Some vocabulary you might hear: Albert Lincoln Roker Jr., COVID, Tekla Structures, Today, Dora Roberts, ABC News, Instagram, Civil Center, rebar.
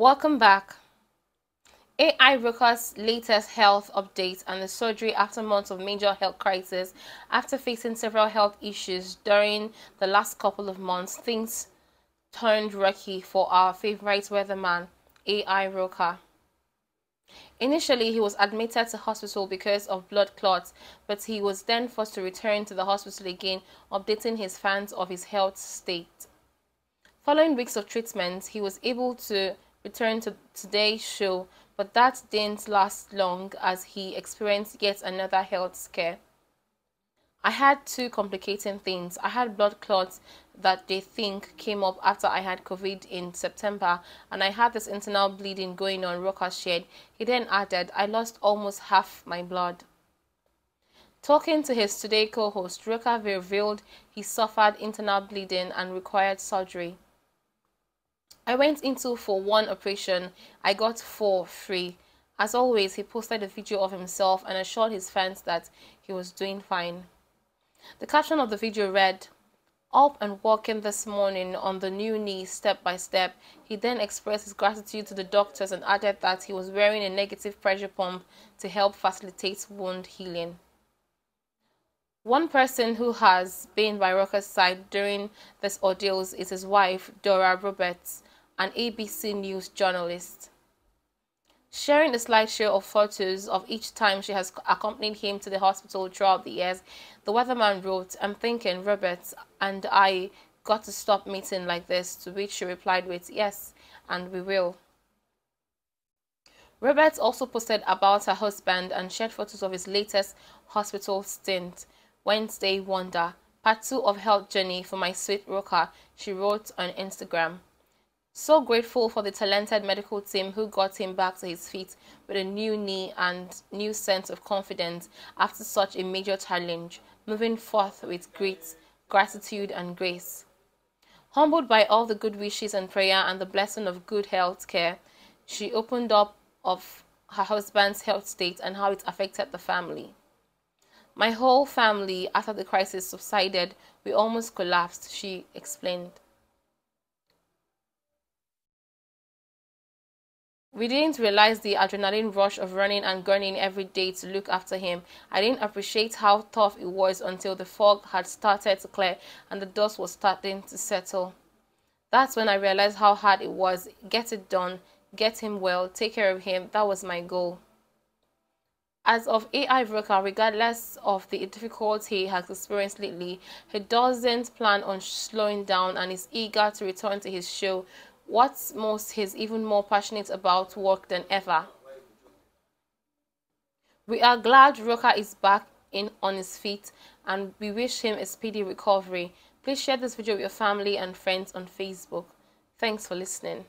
Welcome back. AI Roker's latest health update and the surgery after months of major health crisis. After facing several health issues during the last couple of months, things turned rocky for our favorite weatherman, AI Roker. Initially, he was admitted to hospital because of blood clots, but he was then forced to return to the hospital again, updating his fans of his health state. Following weeks of treatment, he was able to return to Today's show, but that didn't last long as he experienced yet another health scare. I had two complicating things. I had blood clots that they think came up after I had COVID in September, and I had this internal bleeding going on, Roker shared. He then added, I lost almost half my blood. Talking to his Today co-host, Roker revealed he suffered internal bleeding and required surgery. I went in for one operation. I got 4 free. As always, he posted a video of himself and assured his fans that he was doing fine. The caption of the video read, "Up and walking this morning on the new knee step by step." He then expressed his gratitude to the doctors and added that he was wearing a negative pressure pump to help facilitate wound healing. One person who has been by Roker's side during this ordeal is his wife, Dora Roberts, an ABC News journalist. Sharing a slideshow of photos of each time she has accompanied him to the hospital throughout the years, the weatherman wrote, "I'm thinking Roberts and I got to stop meeting like this," to which she replied with, "Yes, and we will." Roberts also posted about her husband and shared photos of his latest hospital stint, Wednesday Wonder, Part 2 of Health Journey for my sweet Roker, she wrote on Instagram. "So grateful for the talented medical team who got him back to his feet with a new knee and new sense of confidence after such a major challenge, moving forth with grit, gratitude and grace. Humbled by all the good wishes and prayer and the blessing of good health care," she opened up of her husband's health state and how it affected the family. "My whole family, after the crisis subsided, we almost collapsed," she explained. "We didn't realize the adrenaline rush of running and gunning every day to look after him. I didn't appreciate how tough it was until the fog had started to clear and the dust was starting to settle. That's when I realized how hard it was. Get it done, get him well, take care of him. That was my goal." As of AI Roker, regardless of the difficulty he has experienced lately, he doesn't plan on slowing down and is eager to return to his show. What's most, he's even more passionate about work than ever. "We are glad Roker is back on his feet and we wish him a speedy recovery. Please share this video with your family and friends on Facebook. Thanks for listening."